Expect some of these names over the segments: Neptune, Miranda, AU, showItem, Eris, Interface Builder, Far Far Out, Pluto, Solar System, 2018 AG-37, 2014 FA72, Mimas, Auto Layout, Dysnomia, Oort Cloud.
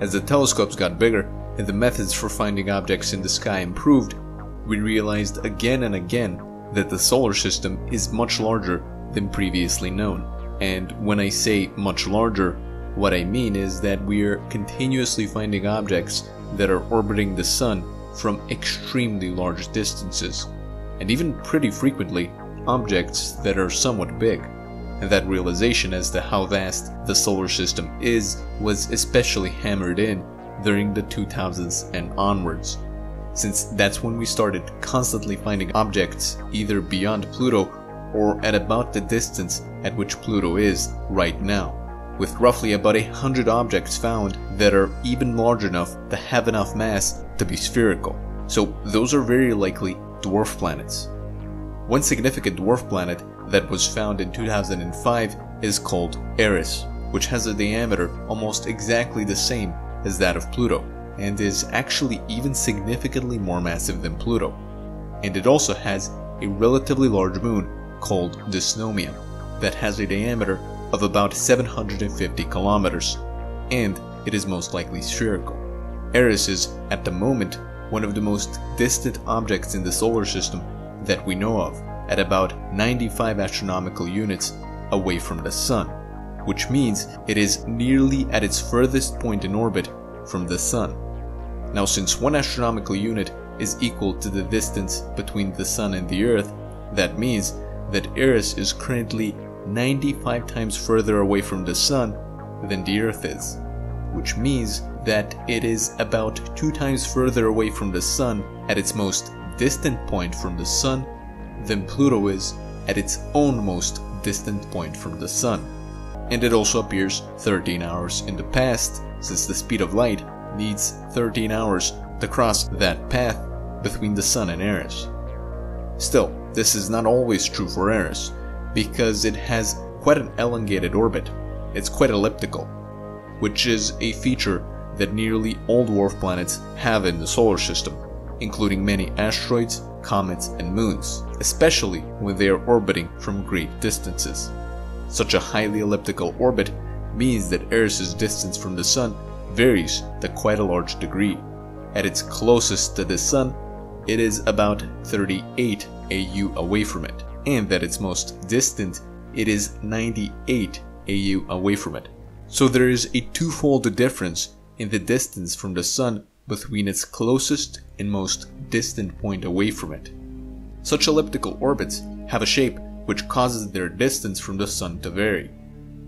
As the telescopes got bigger and the methods for finding objects in the sky improved, we realized again and again that the solar system is much larger than previously known. And when I say much larger, what I mean is that we are continuously finding objects that are orbiting the sun from extremely large distances, and even pretty frequently objects that are somewhat big. And that realization as to how vast the solar system is was especially hammered in during the 2000s and onwards, since that's when we started constantly finding objects either beyond Pluto or at about the distance at which Pluto is right now, with roughly about 100 objects found that are even large enough to have enough mass to be spherical. So those are very likely dwarf planets. One significant dwarf planet that was found in 2005 is called Eris, which has a diameter almost exactly the same as that of Pluto, and is actually even significantly more massive than Pluto. And it also has a relatively large moon called Dysnomia that has a diameter of about 750 kilometers, and it is most likely spherical. Eris is, at the moment, one of the most distant objects in the solar system that we know of, at about 95 astronomical units away from the sun, which means it is nearly at its furthest point in orbit from the sun. Now, since one astronomical unit is equal to the distance between the sun and the earth, that means that Eris is currently 95 times further away from the sun than the earth is, which means that it is about 2 times further away from the sun at its most distant point from the sun than Pluto is at its own most distant point from the sun. And it also appears 13 hours in the past, since the speed of light needs 13 hours to cross that path between the sun and Eris. Still, this is not always true for Eris, because it has quite an elongated orbit. It's quite elliptical, which is a feature that nearly all dwarf planets have in the solar system, including many asteroids, comets, and moons, especially when they are orbiting from great distances. Such a highly elliptical orbit means that Eris's distance from the sun varies to quite a large degree. At its closest to the sun, it is about 38 AU away from it, and at its most distant, it is 98 AU away from it. So there is a twofold difference in the distance from the sun between its closest and most distant point away from it. Such elliptical orbits have a shape which causes their distance from the sun to vary,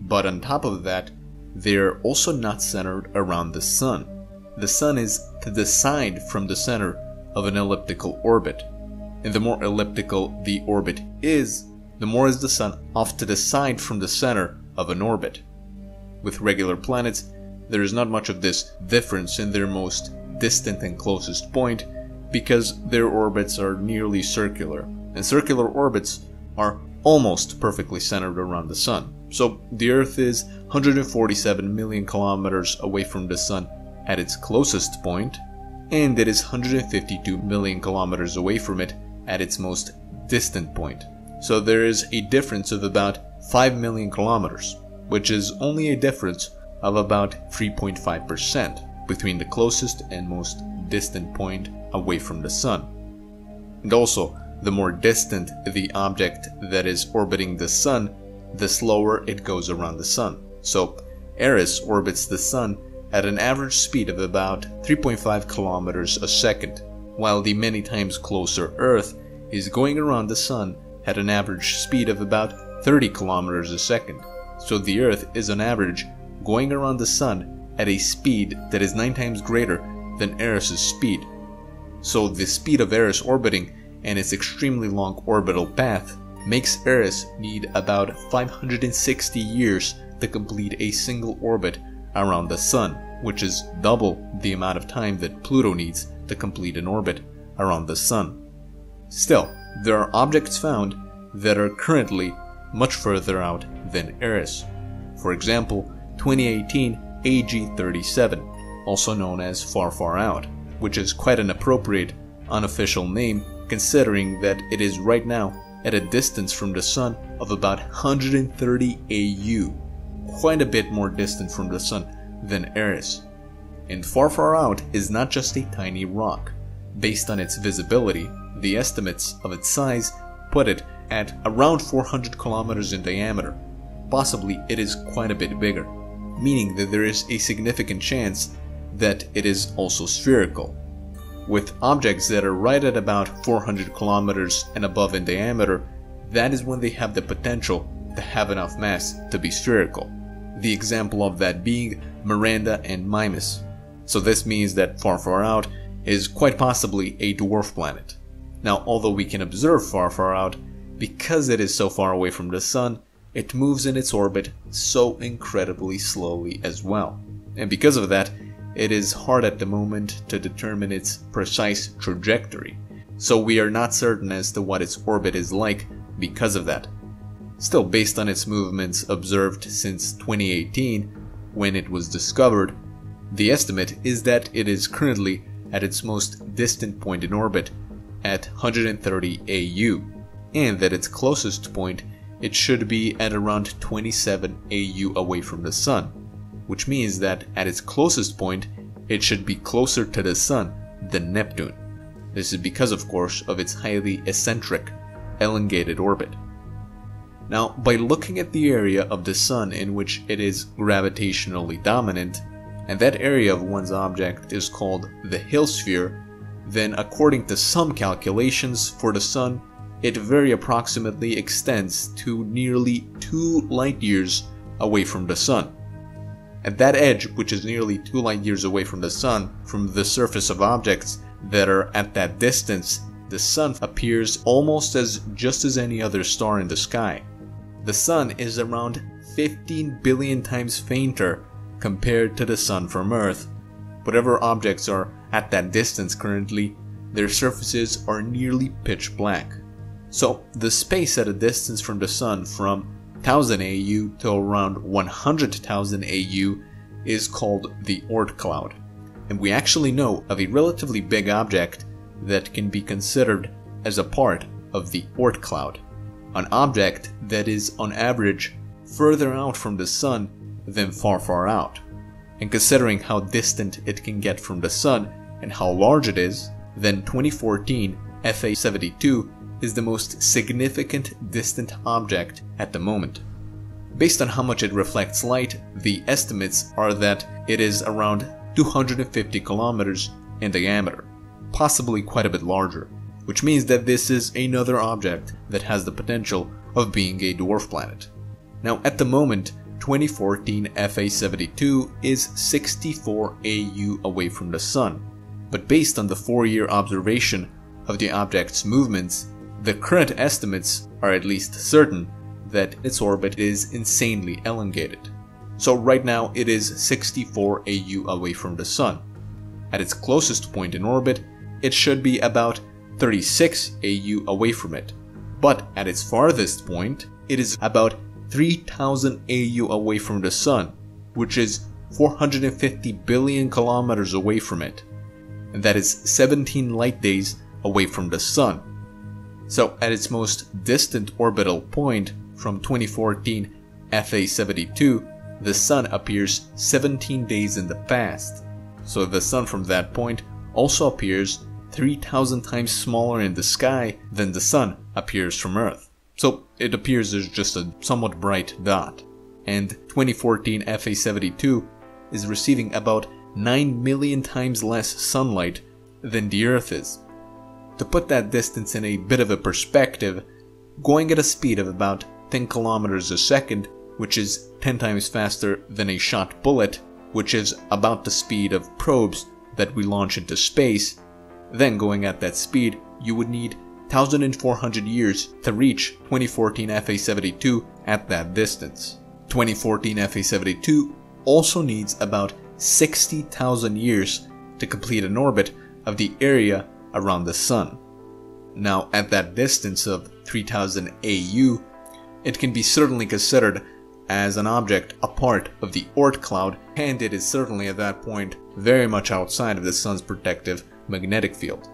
but on top of that, they are also not centered around the sun. The sun is to the side from the center of an elliptical orbit, and the more elliptical the orbit is, the more is the sun off to the side from the center of an orbit. With regular planets, there is not much of this difference in their most distant and closest point, because their orbits are nearly circular, and circular orbits are almost perfectly centered around the sun. So the Earth is 147 million kilometers away from the sun at its closest point, and it is 152 million kilometers away from it at its most distant point. So there is a difference of about 5 million kilometers, which is only a difference of about 3.5% between the closest and most distant point away from the sun. And also, the more distant the object that is orbiting the sun, the slower it goes around the sun. So Eris orbits the sun at an average speed of about 3.5 kilometers a second, while the many times closer Earth is going around the sun at an average speed of about 30 kilometers a second. So the Earth is on average going around the sun at a speed that is 9 times greater than Eris's speed. So the speed of Eris orbiting and its extremely long orbital path makes Eris need about 560 years to complete a single orbit around the sun, which is double the amount of time that Pluto needs to complete an orbit around the sun. Still, there are objects found that are currently much further out than Eris. For example, 2018 AG-37, also known as Far Far Out, which is quite an appropriate unofficial name considering that it is right now at a distance from the sun of about 130 AU. Quite a bit more distant from the sun than Eris. and Far Far Out is not just a tiny rock. Based on its visibility, the estimates of its size put it at around 400 kilometers in diameter. Possibly it is quite a bit bigger, meaning that there is a significant chance that it is also spherical. With objects that are right at about 400 kilometers and above in diameter, that is when they have the potential to have enough mass to be spherical. The example of that being Miranda and Mimas. So this means that Far Far Out is quite possibly a dwarf planet. Now, although we can observe Far Far Out, because it is so far away from the Sun, it moves in its orbit so incredibly slowly as well. And because of that, it is hard at the moment to determine its precise trajectory. So we are not certain as to what its orbit is like because of that. Still, based on its movements observed since 2018, when it was discovered, the estimate is that it is currently at its most distant point in orbit at 130 AU, and that its closest point it should be at around 27 AU away from the Sun, which means that at its closest point it should be closer to the Sun than Neptune. This is because, of course, of its highly eccentric, elongated orbit. Now, by looking at the area of the Sun in which it is gravitationally dominant, and that area of one's object is called the Hill sphere, then according to some calculations for the Sun, it very approximately extends to nearly 2 light years away from the Sun. At that edge, which is nearly 2 light years away from the Sun, from the surface of objects that are at that distance, the Sun appears almost as just as any other star in the sky. The Sun is around 15 billion times fainter compared to the Sun from Earth. Whatever objects are at that distance currently, their surfaces are nearly pitch black. So the space at a distance from the Sun from 1000 AU to around 100,000 AU is called the Oort Cloud. And we actually know of a relatively big object that can be considered as a part of the Oort Cloud. An object that is on average further out from the Sun than Far Far Out. And considering how distant it can get from the Sun and how large it is, then 2014 FA72 is the most significant distant object at the moment. Based on how much it reflects light, the estimates are that it is around 250 kilometers in diameter, possibly quite a bit larger, which means that this is another object that has the potential of being a dwarf planet. Now, at the moment, 2014 FA72 is 64 AU away from the Sun, but based on the 4-year observation of the object's movements, the current estimates are at least certain that its orbit is insanely elongated. So right now it is 64 AU away from the Sun. At its closest point in orbit, it should be about 36 AU away from it, but at its farthest point, it is about 3000 AU away from the Sun, which is 450 billion kilometers away from it, and that is 17 light days away from the Sun. So at its most distant orbital point from 2014 FA72, the Sun appears 17 days in the past. So the Sun from that point also appears 3000 times smaller in the sky than the Sun appears from Earth. So it appears as just a somewhat bright dot. And 2014 FA72 is receiving about 9 million times less sunlight than the Earth is. To put that distance in a bit of a perspective, going at a speed of about 10 kilometers a second, which is 10 times faster than a shot bullet, which is about the speed of probes that we launch into space, then going at that speed, you would need 1,400 years to reach 2014 FA72 at that distance. 2014 FA72 also needs about 60,000 years to complete an orbit of the area around the Sun. Now, at that distance of 3000 AU, it can be certainly considered as an object a part of the Oort Cloud, and it is certainly at that point very much outside of the Sun's protective magnetic field.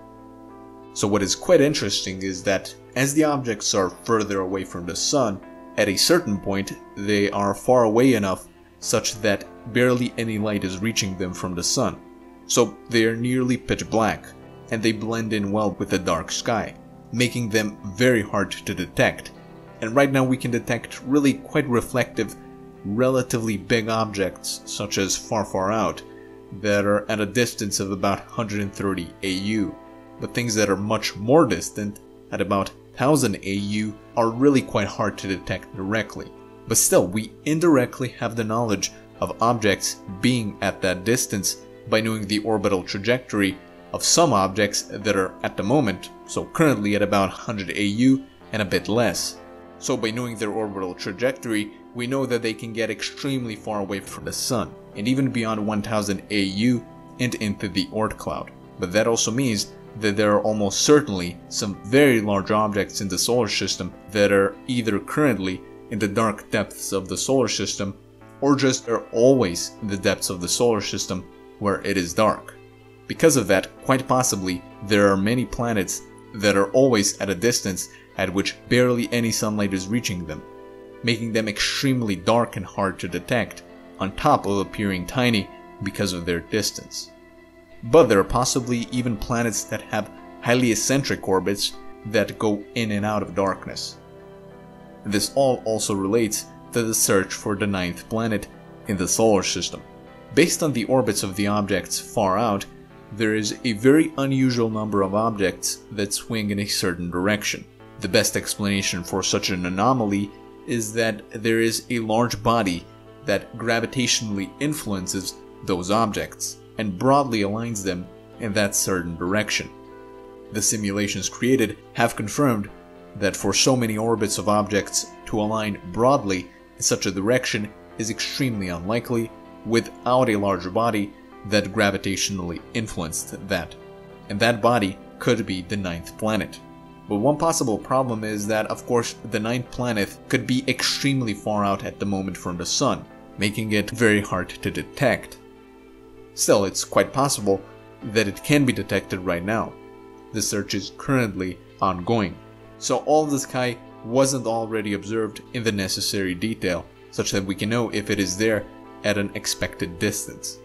So what is quite interesting is that as the objects are further away from the Sun, at a certain point they are far away enough such that barely any light is reaching them from the Sun. so they are nearly pitch black, and they blend in well with the dark sky, making them very hard to detect. And right now we can detect really quite reflective, relatively big objects such as Far Far Out that are at a distance of about 130 AU, but things that are much more distant at about 1000 AU are really quite hard to detect directly. But still, we indirectly have the knowledge of objects being at that distance by knowing the orbital trajectory of some objects that are at the moment, so currently at about 100 AU and a bit less. So by knowing their orbital trajectory, we know that they can get extremely far away from the Sun, and even beyond 1000 AU and into the Oort cloud. But that also means that there are almost certainly some very large objects in the solar system that are either currently in the dark depths of the solar system or just are always in the depths of the solar system where it is dark. Because of that, quite possibly, there are many planets that are always at a distance at which barely any sunlight is reaching them, making them extremely dark and hard to detect, on top of appearing tiny because of their distance. But there are possibly even planets that have highly eccentric orbits that go in and out of darkness. This all also relates to the search for the ninth planet in the solar system. Based on the orbits of the objects far out, there is a very unusual number of objects that swing in a certain direction. The best explanation for such an anomaly is that there is a large body that gravitationally influences those objects and broadly aligns them in that certain direction. The simulations created have confirmed that for so many orbits of objects to align broadly in such a direction is extremely unlikely without a larger body that gravitationally influenced that. And that body could be the ninth planet. But one possible problem is that, of course, the ninth planet could be extremely far out at the moment from the Sun, making it very hard to detect. Still, it's quite possible that it can be detected right now. The search is currently ongoing, so all the sky wasn't already observed in the necessary detail, such that we can know if it is there at an expected distance.